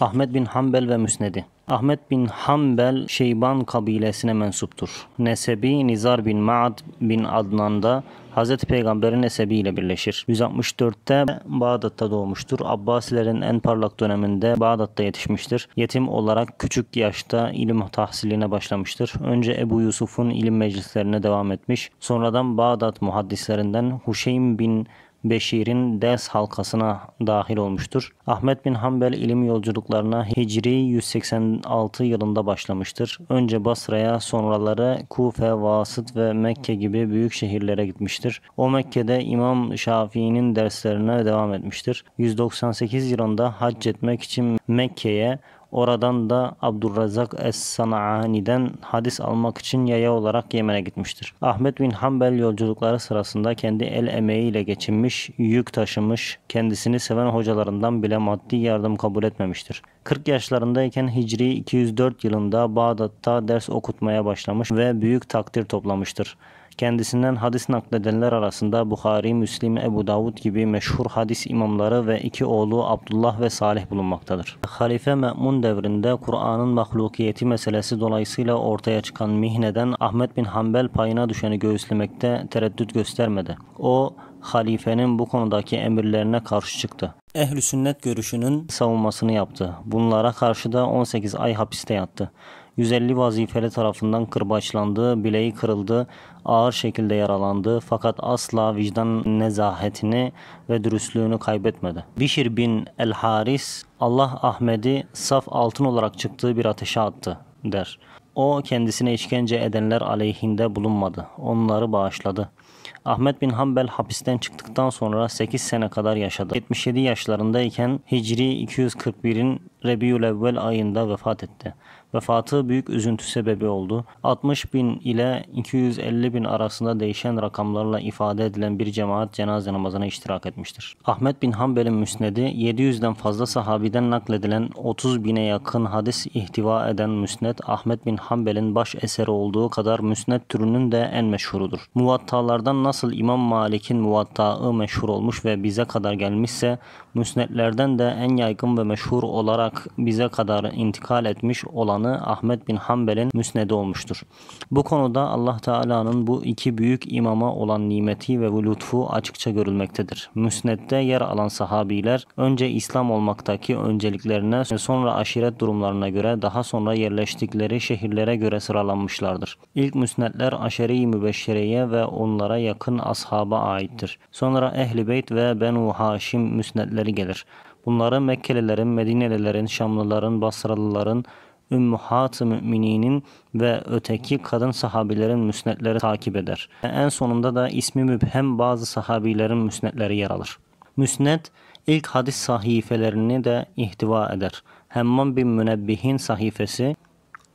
Ahmed bin Hanbel ve Müsned'i. Ahmed bin Hanbel Şeyban kabilesine mensuptur. Nesebi Nizar bin Ma'd bin Adnan'da Hz. Peygamber'in nesebiyle birleşir. 164'te Bağdat'ta doğmuştur. Abbasilerin en parlak döneminde Bağdat'ta yetişmiştir. Yetim olarak küçük yaşta ilim tahsiline başlamıştır. Önce Ebu Yusuf'un ilim meclislerine devam etmiş. Sonradan Bağdat muhaddislerinden Huşeym bin Beşir'in ders halkasına dahil olmuştur. Ahmed bin Hanbel ilim yolculuklarına Hicri 186 yılında başlamıştır. Önce Basra'ya, sonraları Kufe, Vasıt ve Mekke gibi büyük şehirlere gitmiştir. O Mekke'de İmam Şafii'nin derslerine devam etmiştir. 198 yılında hac etmek için Mekke'ye, oradan da Abdurrazak es-Sana'ani'den hadis almak için yaya olarak Yemen'e gitmiştir. Ahmed bin Hanbel yolculukları sırasında kendi el emeğiyle geçinmiş, yük taşımış, kendisini seven hocalarından bile maddi yardım kabul etmemiştir. 40 yaşlarındayken Hicri 204 yılında Bağdat'ta ders okutmaya başlamış ve büyük takdir toplamıştır. Kendisinden hadis nakledenler arasında Buhari, Müslim, Ebu Davud gibi meşhur hadis imamları ve iki oğlu Abdullah ve Salih bulunmaktadır. Halife Me'mun devrinde Kur'an'ın mahlukiyeti meselesi dolayısıyla ortaya çıkan mihneden Ahmed bin Hanbel payına düşeni göğüslemekte tereddüt göstermedi. O, halifenin bu konudaki emirlerine karşı çıktı. Ehl-i Sünnet görüşünün savunmasını yaptı. Bunlara karşı da 18 ay hapiste yattı. 150 vazifeli tarafından kırbaçlandı, bileği kırıldı, ağır şekilde yaralandı fakat asla vicdan nezahetini ve dürüstlüğünü kaybetmedi. Bişir bin el-Haris, Allah Ahmed'i saf altın olarak çıktığı bir ateşe attı der. O kendisine işkence edenler aleyhinde bulunmadı, onları bağışladı. Ahmed bin Hanbel hapisten çıktıktan sonra 8 sene kadar yaşadı. 77 yaşlarındayken Hicri 241'in Rebiülevvel ayında vefat etti. Vefatı büyük üzüntü sebebi oldu. 60 bin ile 250 bin arasında değişen rakamlarla ifade edilen bir cemaat cenaze namazına iştirak etmiştir. Ahmed bin Hanbel'in müsnedi 700'den fazla sahabiden nakledilen 30 bine yakın hadis ihtiva eden müsned Ahmed bin Hanbel'in baş eseri olduğu kadar müsned türünün de en meşhurudur. Muvattalardan nasıl İmam Malik'in muvattağı meşhur olmuş ve bize kadar gelmişse müsnedlerden de en yaygın ve meşhur olarak bize kadar intikal etmiş olanı Ahmed bin Hanbel'in müsnedi olmuştur. Bu konuda Allah Teala'nın bu iki büyük imama olan nimeti ve bu lütfu açıkça görülmektedir. Müsnedde yer alan sahabiler önce İslam olmaktaki önceliklerine, sonra aşiret durumlarına göre, daha sonra yerleştikleri şehirlere göre sıralanmışlardır. İlk müsnedler aşere-i mübeşşereye ve onlara yakın ashaba aittir. Sonra Ehl-i Beyt ve Benu Haşim müsnedleri gelir. Bunları Mekkelilerin, Medinelilerin, Şamlıların, Basralıların, Ümmühat-ı Mümininin ve öteki kadın sahabilerin müsnetleri takip eder. En sonunda da ismi mübhem bazı sahabilerin müsnetleri yer alır. Müsned ilk hadis sahifelerini de ihtiva eder. Hemmam bin Münebbihin sahifesi,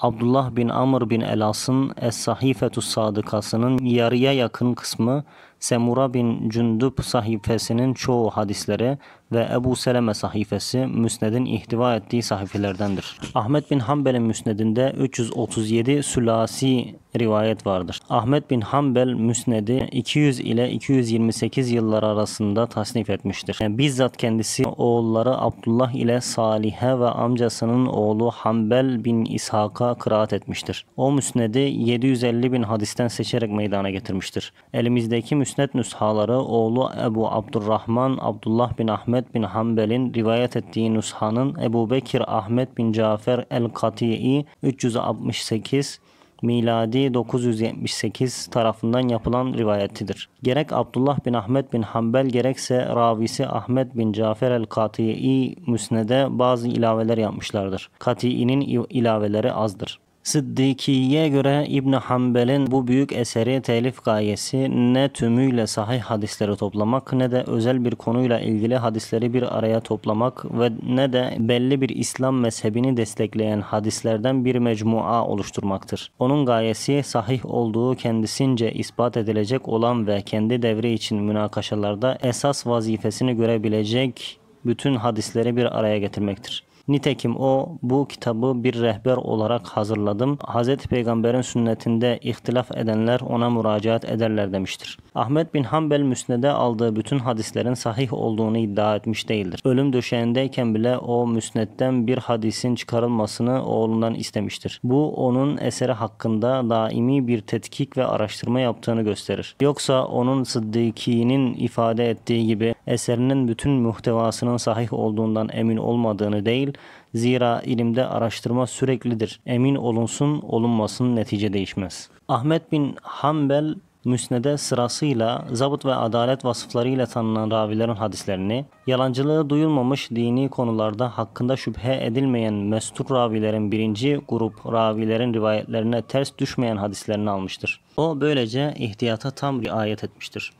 Abdullah bin Amr bin Elas'ın Es-Sahifetus Sadıkası'nın yarıya yakın kısmı, Semura bin Cündüb sahifesinin çoğu hadisleri ve Ebu Seleme sahifesi Müsned'in ihtiva ettiği sahifelerdendir. Ahmed bin Hanbel'in Müsned'inde 337 sülasi rivayet vardır. Ahmed bin Hanbel Müsned'i 200 ile 228 yıllar arasında tasnif etmiştir. Bizzat kendisi oğulları Abdullah ile Salih'e ve amcasının oğlu Hanbel bin İshak'a kıraat etmiştir. O Müsned'i 750 bin hadisten seçerek meydana getirmiştir. Elimizdeki Müsned nüshaları oğlu Ebu Abdurrahman Abdullah bin Ahmed bin Hanbel'in rivayet ettiği nüshanın Ebu Bekir Ahmed bin Cafer el-Kati'i 368 miladi 978 tarafından yapılan rivayetidir. Gerek Abdullah bin Ahmed bin Hanbel gerekse ravisi Ahmed bin Cafer el-Kati'i Müsned'e bazı ilaveler yapmışlardır. Kati'nin ilaveleri azdır. Sıddiki'ye göre İbn-i Hanbel'in bu büyük eseri telif gayesi ne tümüyle sahih hadisleri toplamak ne de özel bir konuyla ilgili hadisleri bir araya toplamak ve ne de belli bir İslam mezhebini destekleyen hadislerden bir mecmua oluşturmaktır. Onun gayesi sahih olduğu kendisince ispat edilecek olan ve kendi devri için münakaşalarda esas vazifesini görebilecek bütün hadisleri bir araya getirmektir. Nitekim o bu kitabı bir rehber olarak hazırladım. Hz. Peygamber'in sünnetinde ihtilaf edenler ona müracaat ederler demiştir. Ahmed bin Hanbel Müsned'e aldığı bütün hadislerin sahih olduğunu iddia etmiş değildir. Ölüm döşeğindeyken bile o Müsned'den bir hadisin çıkarılmasını oğlundan istemiştir. Bu onun eseri hakkında daimi bir tetkik ve araştırma yaptığını gösterir. Yoksa onun Sıddıki'nin ifade ettiği gibi eserinin bütün muhtevasının sahih olduğundan emin olmadığını değil, zira ilimde araştırma süreklidir. Emin olunsun, olunmasın, netice değişmez. Ahmed bin Hanbel Müsned'e sırasıyla zabıt ve adalet vasıflarıyla tanınan ravilerin hadislerini, yalancılığı duyulmamış dini konularda hakkında şüphe edilmeyen mestur ravilerin birinci grup ravilerin rivayetlerine ters düşmeyen hadislerini almıştır. O böylece ihtiyata tam riayet etmiştir.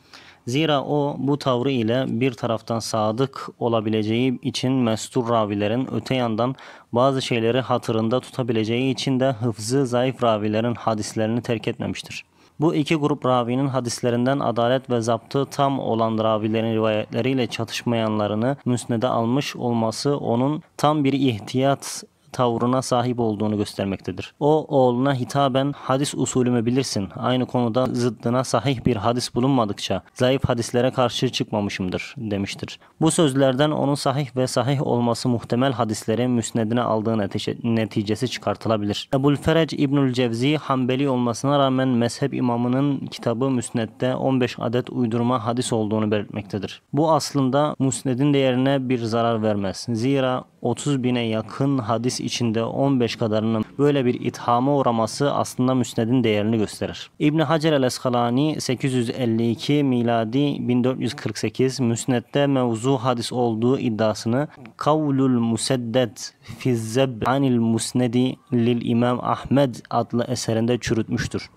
Zira o bu tavrı ile bir taraftan sadık olabileceği için mestur ravilerin, öte yandan bazı şeyleri hatırında tutabileceği için de hıfzı zayıf ravilerin hadislerini terk etmemiştir. Bu iki grup ravinin hadislerinden adalet ve zaptı tam olan ravilerin rivayetleriyle çatışmayanlarını müsnede almış olması onun tam bir ihtiyat tavrına sahip olduğunu göstermektedir. O oğluna hitaben hadis usulümü bilirsin. Aynı konuda zıddına sahih bir hadis bulunmadıkça zayıf hadislere karşı çıkmamışımdır demiştir. Bu sözlerden onun sahih ve sahih olması muhtemel hadisleri müsnedine aldığı neticesi çıkartılabilir. Ebu'l Ferec İbnül Cevzi Hanbeli olmasına rağmen mezhep imamının kitabı müsnedde 15 adet uydurma hadis olduğunu belirtmektedir. Bu aslında müsnedin değerine bir zarar vermez. Zira 30.000'e yakın hadis içinde 15 kadarının böyle bir ithama uğraması aslında müsnedin değerini gösterir. İbn-i Hacer el-Eskalani 852 miladi 1448 müsnedde mevzu hadis olduğu iddiasını Kavlul Musedded Fizzeb Anil Musnedi Lil İmam Ahmed adlı eserinde çürütmüştür.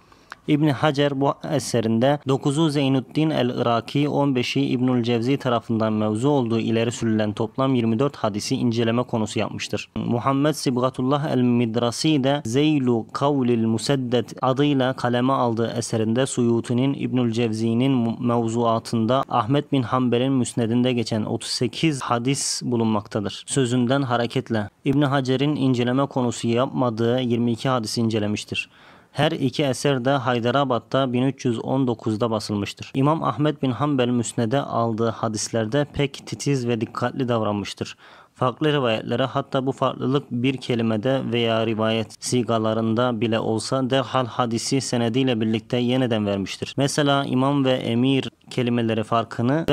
İbn-i Hacer bu eserinde 9'u Zeynuddin el-Iraki, 15'i İbnül Cevzi tarafından mevzu olduğu ileri sürülen toplam 24 hadisi inceleme konusu yapmıştır. Muhammed Sibgatullah el-Midrasi de Zeylu Kavlil Musedded adıyla kaleme aldığı eserinde Suyuti'nin İbnül Cevzi'nin mevzuatında Ahmed bin Hanbel'in müsnedinde geçen 38 hadis bulunmaktadır. Sözünden hareketle İbn-i Hacer'in inceleme konusu yapmadığı 22 hadisi incelemiştir. Her iki eser de Haydarabad'da 1319'da basılmıştır. İmam Ahmed bin Hanbel müsnede aldığı hadislerde pek titiz ve dikkatli davranmıştır. Farklı rivayetlere, hatta bu farklılık bir kelimede veya rivayet sigalarında bile olsa derhal hadisi senediyle birlikte yeniden vermiştir. Mesela imam ve emir kelimeleri farkını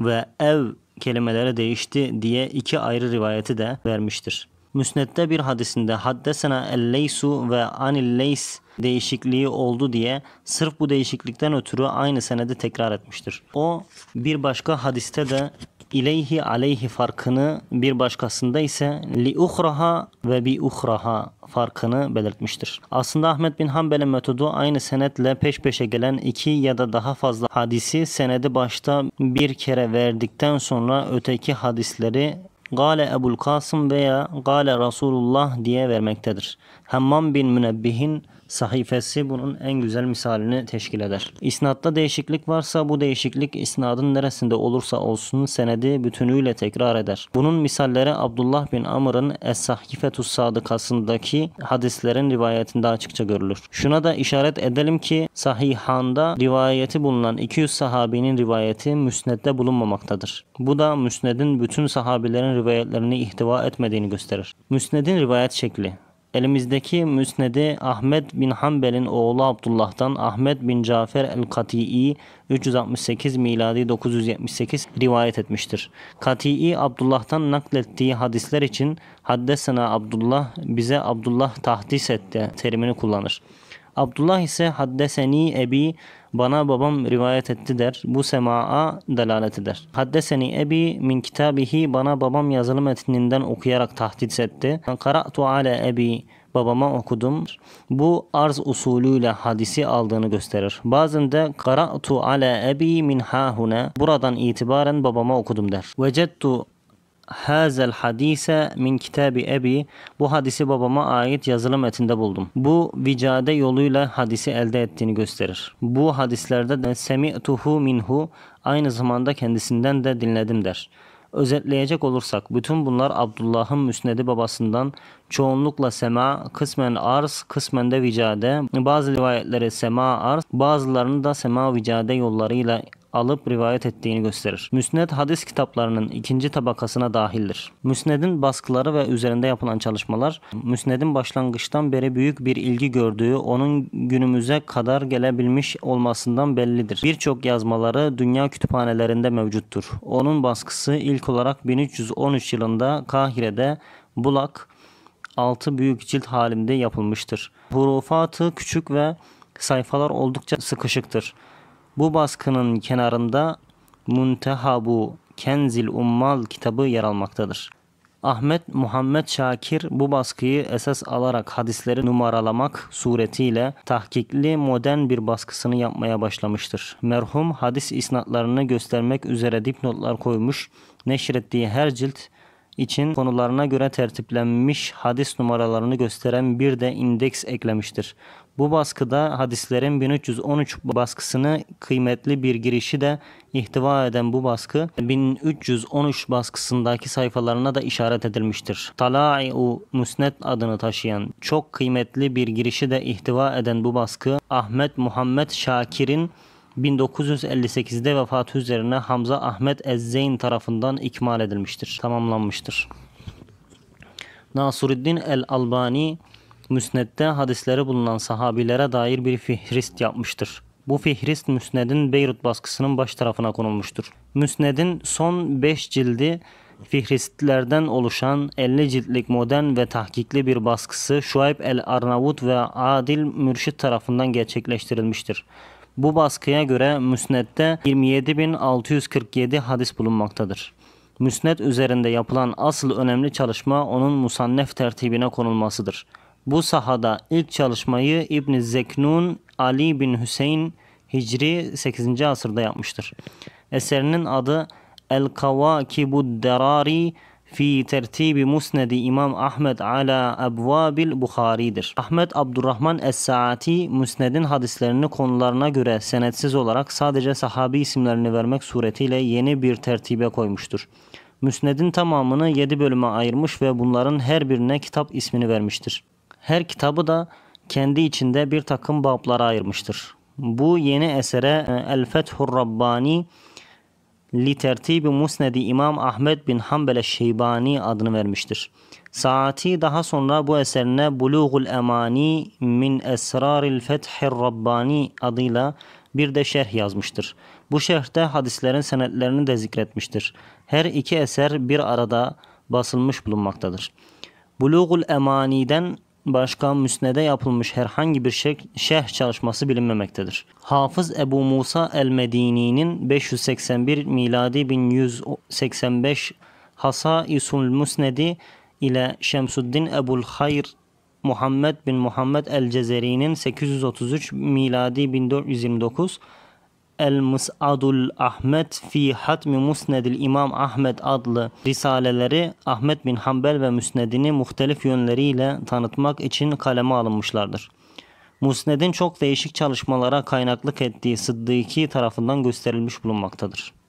ve ev kelimeleri değişti diye iki ayrı rivayeti de vermiştir. Müsned'de bir hadisinde haddesena el-leysu ve anil-leys değişikliği oldu diye sırf bu değişiklikten ötürü aynı senedi tekrar etmiştir. O bir başka hadiste de ileyhi aleyhi farkını, bir başkasında ise li uhraha ve bi uhraha farkını belirtmiştir. Aslında Ahmed bin Hanbel'in metodu aynı senetle peş peşe gelen iki ya da daha fazla hadisi senedi başta bir kere verdikten sonra öteki hadisleri Gale Ebul Kasım veya Gale Resulullah diye vermektedir. Hemmam bin Münebbihin sahifesi bunun en güzel misalini teşkil eder. İsnatta değişiklik varsa bu değişiklik isnadın neresinde olursa olsun senedi bütünüyle tekrar eder. Bunun misalleri Abdullah bin Amr'ın Es-Sahifetus Sadıkası'ndaki hadislerin rivayetinde açıkça görülür. Şuna da işaret edelim ki Sahihan'da rivayeti bulunan 200 sahabinin rivayeti müsnedde bulunmamaktadır. Bu da müsnedin bütün sahabilerin rivayetlerini ihtiva etmediğini gösterir. Müsnedin rivayet şekli. Elimizdeki müsnedi Ahmed bin Hanbel'in oğlu Abdullah'tan Ahmed bin Cafer el-Kati'i 368 miladi 978 rivayet etmiştir. Kati'i Abdullah'tan naklettiği hadisler için haddesena Abdullah, bize Abdullah tahdis etti terimini kullanır. Abdullah ise haddeseni ebi, bana babam rivayet etti der. Bu sema'a delalet eder. Haddeseni ebi min kitabihi, bana babam yazılı metninden okuyarak tahdis etti. Kara'tu ale ebi, babama okudum. Bu arz usulüyle hadisi aldığını gösterir. Bazen de kara'tu ale ebi min hahune, buradan itibaren babama okudum der. Vecettu hazel hadise min kitabi ebi, bu hadisi babama ait yazılı metinde buldum. Bu vicade yoluyla hadisi elde ettiğini gösterir. Bu hadislerde de semi'tuhu minhu, aynı zamanda kendisinden de dinledim der. Özetleyecek olursak bütün bunlar Abdullah'ın müsnedi babasından çoğunlukla sema, kısmen arz, kısmen de vicade, bazı rivayetleri sema arz, bazılarını da sema vicade yollarıyla alıp rivayet ettiğini gösterir. Müsned hadis kitaplarının ikinci tabakasına dahildir. Müsned'in baskıları ve üzerinde yapılan çalışmalar, Müsned'in başlangıçtan beri büyük bir ilgi gördüğü, onun günümüze kadar gelebilmiş olmasından bellidir. Birçok yazmaları dünya kütüphanelerinde mevcuttur. Onun baskısı ilk olarak 1313 yılında Kahire'de Bulak 6 büyük cilt halinde yapılmıştır. Hurufatı küçük ve sayfalar oldukça sıkışıktır. Bu baskının kenarında Muntehabu Kenzil Ummal kitabı yer almaktadır. Ahmed Muhammed Şakir bu baskıyı esas alarak hadisleri numaralamak suretiyle tahkikli modern bir baskısını yapmaya başlamıştır. Merhum hadis isnatlarını göstermek üzere dipnotlar koymuş, neşrettiği her cilt için konularına göre tertiplenmiş hadis numaralarını gösteren bir de indeks eklemiştir. Bu baskıda hadislerin 1313 baskısını kıymetli bir girişi de ihtiva eden bu baskı 1313 baskısındaki sayfalarına da işaret edilmiştir. Tala'i'u Müsned adını taşıyan çok kıymetli bir girişi de ihtiva eden bu baskı Ahmed Muhammed Şakir'in 1958'de vefatı üzerine Hamza Ahmed el-Zeyn tarafından ikmal edilmiştir, tamamlanmıştır. Nasıruddin el-Albani Müsned'de hadisleri bulunan sahabilere dair bir fihrist yapmıştır. Bu fihrist Müsned'in Beyrut baskısının baş tarafına konulmuştur. Müsned'in son 5 cildi fihristlerden oluşan 50 ciltlik modern ve tahkikli bir baskısı Şuayb el-Arnavut ve Adil Mürşit tarafından gerçekleştirilmiştir. Bu baskıya göre Müsned'de 27.647 hadis bulunmaktadır. Müsned üzerinde yapılan asıl önemli çalışma onun musannef tertibine konulmasıdır. Bu sahada ilk çalışmayı İbn-i Zeknun Ali bin Hüseyin Hicri 8. asırda yapmıştır. Eserinin adı El-Kavâkibud-Derâri fi tertibi Musnedi İmam Ahmed ala abvabil Buhari'dir. Ahmed Abdurrahman es-Sâ'âtî Müsned'in hadislerini konularına göre senetsiz olarak sadece sahabi isimlerini vermek suretiyle yeni bir tertibe koymuştur. Müsned'in tamamını 7 bölüme ayırmış ve bunların her birine kitap ismini vermiştir. Her kitabı da kendi içinde bir takım bablara ayırmıştır. Bu yeni esere El-Fethurrabbani Li tertibi Musnedi İmam Ahmed bin Hanbel el-Şeybani adını vermiştir. Sa'ati daha sonra bu eserine Buluğul Emani min esraril fethirrabbani adıyla bir de şerh yazmıştır. Bu şerhte hadislerin senetlerini de zikretmiştir. Her iki eser bir arada basılmış bulunmaktadır. Buluğul Emani'den başka Müsned'e yapılmış herhangi bir şerh çalışması bilinmemektedir. Hafız Ebu Musa el-Medini'nin 581 miladi 1185 Hasaisul Musnedi ile Şemsuddin Ebu'l Hayr Muhammed bin Muhammed el-Cezeri'nin 833 miladi 1429 El-Mıs'adul Ahmed fi hatmi Musnedil İmam Ahmed adlı risaleleri Ahmed bin Hanbel ve Müsned'ini muhtelif yönleriyle tanıtmak için kaleme alınmışlardır. Musned'in çok değişik çalışmalara kaynaklık ettiği Sıddiki tarafından gösterilmiş bulunmaktadır.